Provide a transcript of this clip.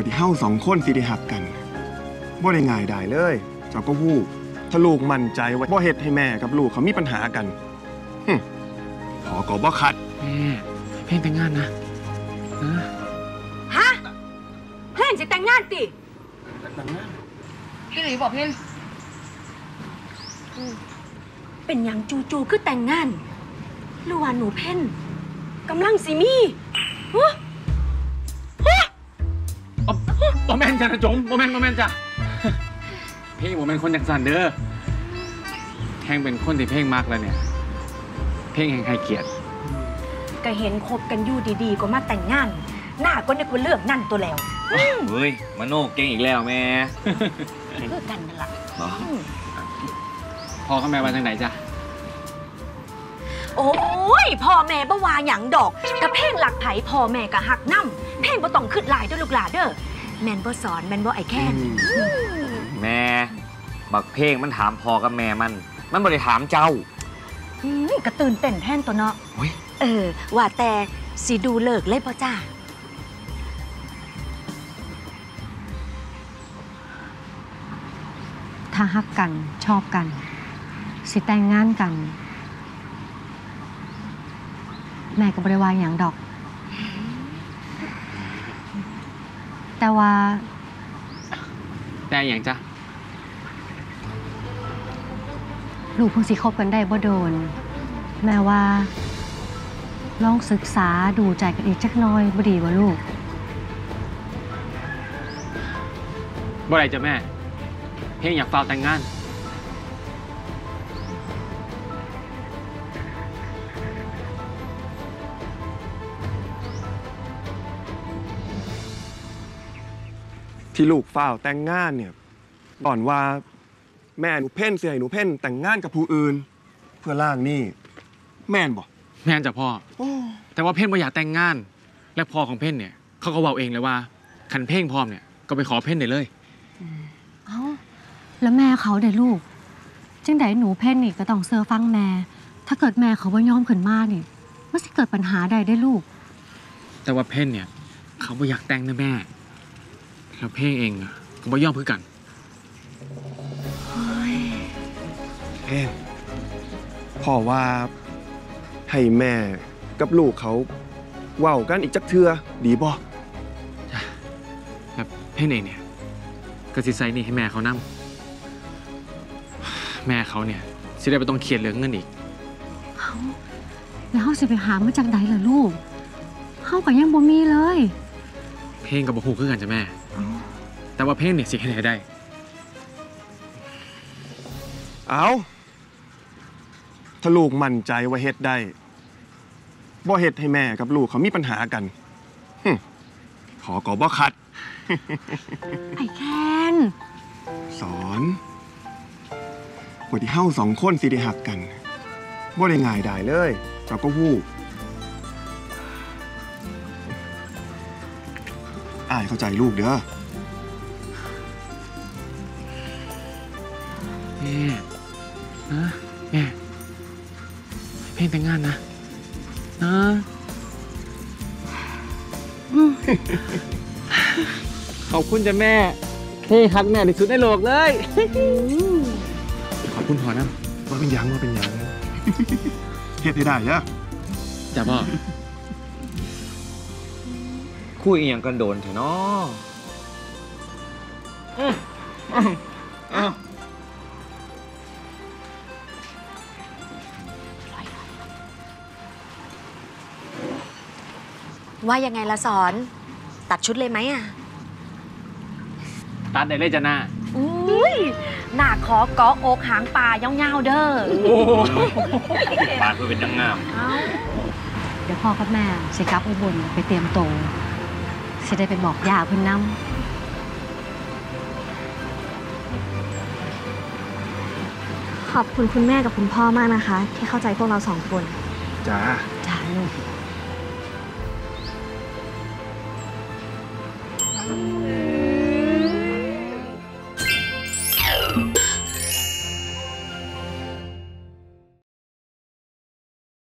ว่าที่เฮ้าสองคนสิได้หักกันบ่ได้ง่ายได้เลยเจ้าก็ฮู้ถ้าลูกมั่นใจว่าบ่เฮ็ดให้แม่กับลูกเขามีปัญหากันขอก็บ่ขัดแม่แต่งงานนะฮะเพื่อนจะแต่งงานติแต่งงานพี่หลีบอกเพื่อนเป็นอย่างจู่ๆคือแต่งงานหรือว่าหนูเพ่นกำลังสิมีโมเมนต์จ้ะนะจงโมเมนต์จ้ะพี่โมเมนต์คนจากสันเด้อแข่งเป็นคนที่เพ่งมากแล้วเนี่ยเพ่งแห่งใครเกียรติก็เห็นคบกันอยู่ดีๆก็มาแต่งงานหน้าก็นึกว่าเลือกนั่นตัวแล้วเฮ้ยมโนเก่งอีกแล้วแม่เพื่อกันนั่นแหละพ่อกับแม่มาทางไหนจ้ะโอ้ยพ่อแม่บ่ว่าหยังดอกกะเพ่งหลักไผ่พ่อแม่กะหักน้ำเพ่งบ่ต้องขึ้นลายด้วยลูกหลาเด้อแม่นบ่สอนแม่นบ่ไอ้แค่แม่บักเพ่งมันถามพ่อกับแม่มันบ่ได้ถามเจ้ากระตื่นเต้นแท่นตัวเนาะว่าแต่สิดูเลิกเลยพ่อจ้าถ้าฮักกันชอบกันสิแต่งงานกันแม่ก็บ่ได้ว่าอย่างดอกแต่ว่าแต่อย่างจ้ะลูกเพิ่งสิคบกันได้บ่โดนแม่ว่าลองศึกษาดูใจกันอีกจักน้อยบ่ดีบ่ลูกบ่ได้จ้ะแม่เพ่งอยากฟาวแต่งงานที่ลูกฝ้าวแต่งงานเนี่ยก่อนว่าแม่หนูเพ่นเสียหนูเพ่นแต่งงานกับผู้อื่นเพื่อล่างนี่แม่นบ่แม่นจ้ะพ่อแต่ว่าเพ่นบ่อยากแต่งงานและพ่อของเพ่นเนี่ยเขาก็บอกเองเลยว่าคันเพ่งพร้อมเนี่ยก็ไปขอเพ่นได้เลยเอ้าแล้วแม่เขาได้ลูกจังไดหนูเพ่นนี่ก็ต้องเสื้อฟังแม่ถ้าเกิดแม่เขาบ่ยอมขึ้นมานี่มันสิเกิดปัญหาใดได้ลูกแต่ว่าเพ่นเนี่ยเขาบ่อยากแต่งนะแม่แล้วเพ่งเองก็บ่ยอมเพื่อกันเพ่งพ่อว่าให้แม่กับลูกเขาเว้ากันอีกจักเทื่อดีบ่จ้ะแบบเพ่งเองเนี่ยก็สิใส่นี่ให้แม่เขานั่งแม่เขาเนี่ยสิได้ไปต้องเครียดเรื่องเงินอีกเขาแล้วเขาสิไปหามาจากไหนล่ะลูกเขาก็ยังบ่มีเลยเพ่งกับบ่ฮู้คือกันจ้ะแม่แต่ว่าเพ่งเนี่ยสิให้ได้เอาถ้าลูกมั่นใจว่าเฮ็ดได้บ่เฮ็ดให้แม่กับลูกเขามีปัญหากันขอก็บ่ขัดไอ้แคนสอนว่าที่เฮ้าสองคนสิได้หักกันบ่ได้ง่ายได้เลยเจ้าก็ฮู้อ้ายเข้าใจลูกเด้อแม่เพ่งแต่งงานนะขอบคุณจ้ะแม่เพ่งฮักแม่ที่สุดในโลกเลยขอบคุณพ่อนะว่าเป็นยังเฮ็ดให้ได้จ้ะพ่อคุยเอียงกันโดนเถอะเนาะว่ายังไงละสอนตัดชุดเลยไหมอ่ะตัดได้เลยจ้ะหน้าอุ้ยหน้าขอเกาะอกหางปลาเงาๆเด้อปลาคือเป็นดังงามเดี๋ยวพ่อกับแม่สิกลับอุบลไปเตรียมโตสิได้ไปบอกย่าเพิ่นนำขอบคุณคุณแม่กับคุณพ่อมากนะคะที่เข้าใจพวกเราสองคนจ้าลูก